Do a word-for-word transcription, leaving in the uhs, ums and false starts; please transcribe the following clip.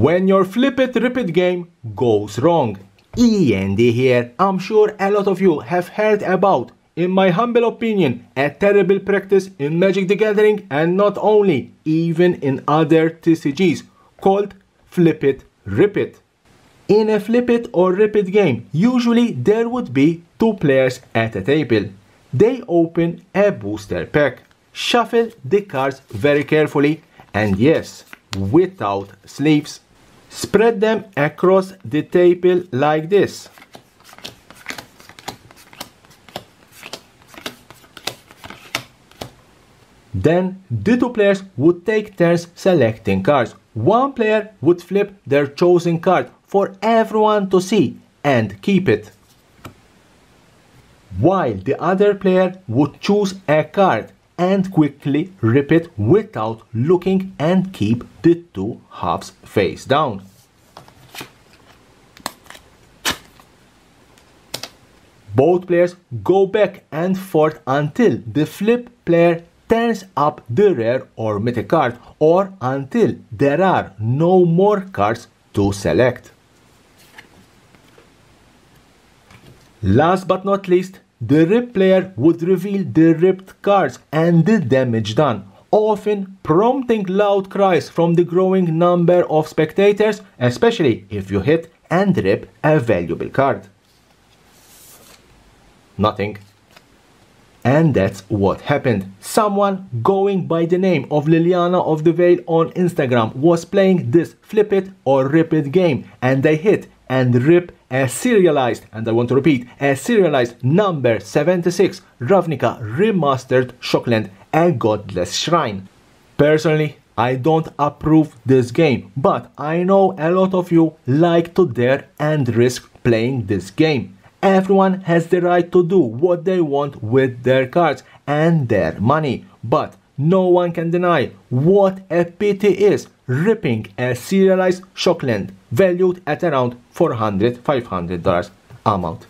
when your flip it, rip it game goes wrong. E and D here. I'm sure a lot of you have heard about, in my humble opinion, a terrible practice in Magic the Gathering, and not only, even in other T C Gs, called flip it, rip it. In a flip it or rip it game, usually there would be two players at a table. They open a booster pack, shuffle the cards very carefully, and yes, without sleeves. Spread them across the table like this. Then the two players would take turns selecting cards. One player would flip their chosen card for everyone to see and keep it, while the other player would choose a card and quickly rip it without looking and keep the two halves face down. Both players go back and forth until the flip player turns up the rare or mythic card, or until there are no more cards to select. Last but not least, the rip player would reveal the ripped cards and the damage done, often prompting loud cries from the growing number of spectators, especially if you hit and rip a valuable card. Nothing. And that's what happened. Someone going by the name of Liliana of the Veil on Instagram was playing this flip it or rip it game, and they hit and rip a serialized, and I want to repeat, a serialized number seventy-six Ravnica Remastered Shockland, a Godless Shrine. Personally, I don't approve this game, but I know a lot of you like to dare and risk playing this game. Everyone has the right to do what they want with their cards and their money, but no one can deny what a pity is ripping a serialized Shockland valued at around four hundred to five hundred dollars amount.